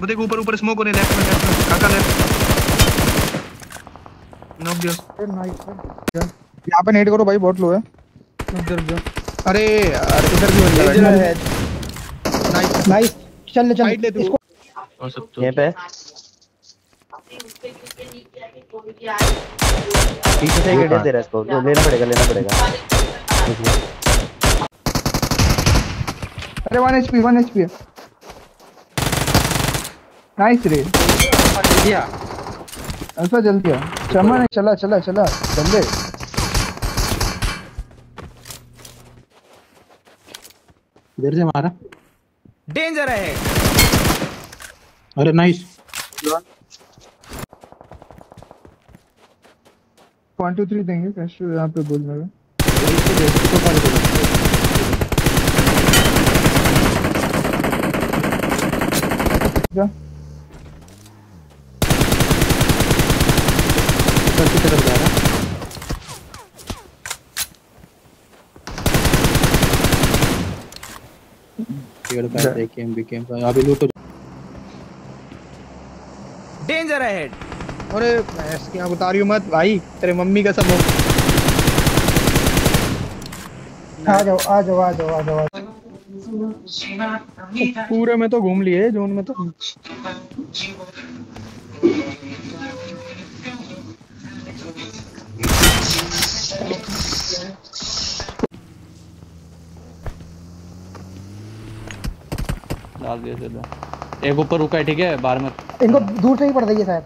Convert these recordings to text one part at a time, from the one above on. वो देखो ऊपर ऊपर स्मोक हो रहे लेफ्ट में काका लेफ्ट नॉक दिया फिर नाइस है यहां पे नेट करो भाई बहुत लो है उधर जा अरे इधर भी हो जा है नाइस नाइस चल चल इसको और सब तो यहां पे पीछे से गिर दे रहा इसको लेना पड़ेगा अरे 1 HP नाइस रे दिया ऐसा जल्दी आ चमन चला चला चला बंदे इधर से मारा डेंजर है अरे नाइस 1 2 3 देंगे फ्रेश यहां पे बोल मेरा की तरफ जा रहा डेंजर अहेड अरे इसकी आप उतारियो मत भाई तेरे मम्मी का सब आ जाओ पूरे में तो घूम लिए जोन में तो डाल दिया सीधा एक ऊपर रुका है ठीक है बाहर में इनको दूर से ही पड़ रही है शायद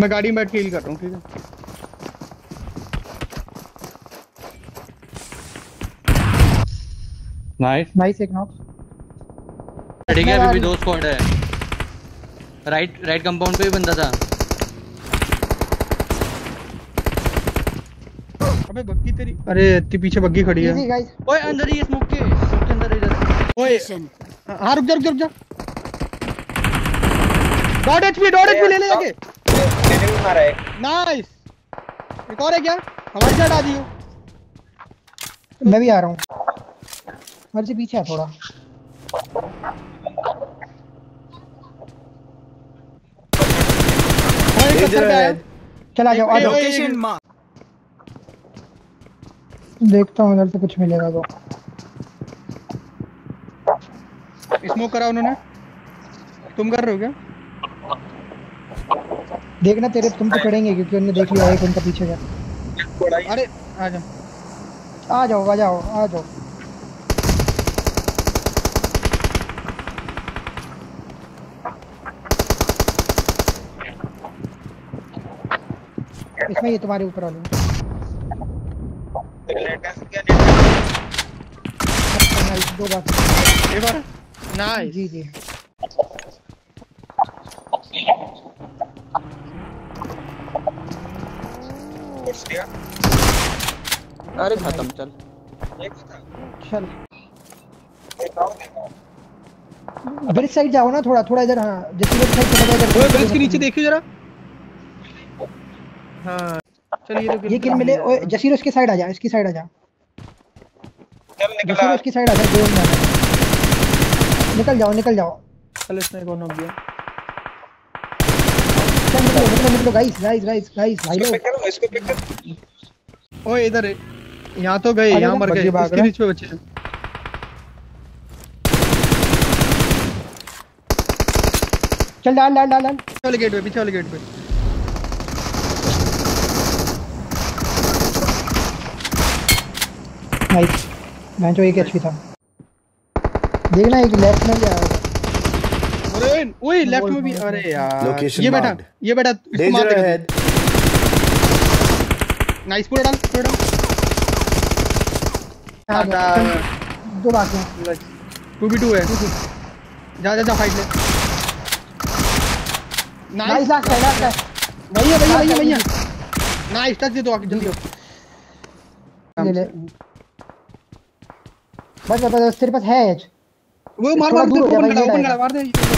मैं गाड़ी में बैठ के हील कर रहा हूँ ठीक है नाइस नाइस एक नॉक ठीक है अभी भी 2 स्क्वाड है राइट कंपाउंड पे भी बंदा था अबे बग्गी तेरी अरे इतनी पीछे बग्गी खड़ी है ओए अंदर ही स्मोक के अंदर इधर ओए हां रुक जा डॉट एचपी ले लेंगे मैंने भी मारा एक नाइस एक और है क्या हमारी साइड आ दियो मैं भी आ रहा हूं मेरे से पीछे है थोड़ा चला जाओ आ जाओ देखता हूँ उधर से कुछ मिलेगा तो स्मोक करा उन्होंने तुम कर रहे हो क्या देखना तेरे तुम तो पड़ेंगे क्योंकि उन्होंने देख लिया एक उनका पीछे का अरे आ जाओ इसमें ये तुम्हारे ऊपर वाले दो बात एक बार नाइस जी अरे खत्म चल ब्रिज साइड जाओ ना थोड़ा इधर हां जैसे साइड चला जाओ ब्रिज के नीचे देखियो जरा हाँ, चलिए तो ये किल मिले ओए जसीर उसकी साइड आ जा चल निकल उसकी साइड आ जा गोल में निकल जाओ चल इसने को नॉक दिया चल निकलो गाइस भाई लोग इसको पिक करो ओए इधर यहां तो गए यहां मर गए उसके नीचे बच्चे चल डाल पीछे वाले गेट पे नाइस मैं जो एक एचपी था देखना एक लेफ्ट में क्या आएगा अरे ओए लेफ्ट में भी अरे यार ये बैठा इसको मार दे नाइस पूरा डाल दो बाकी हैं 2v2 है जा फाइट ले नाइस लास्ट है भैया नाइस टच दे दो आगे जल्दी ले बस तेरे पास है वो मार दे ओपन कर मार दे